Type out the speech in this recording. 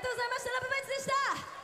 とうございました。ラブバイツでした。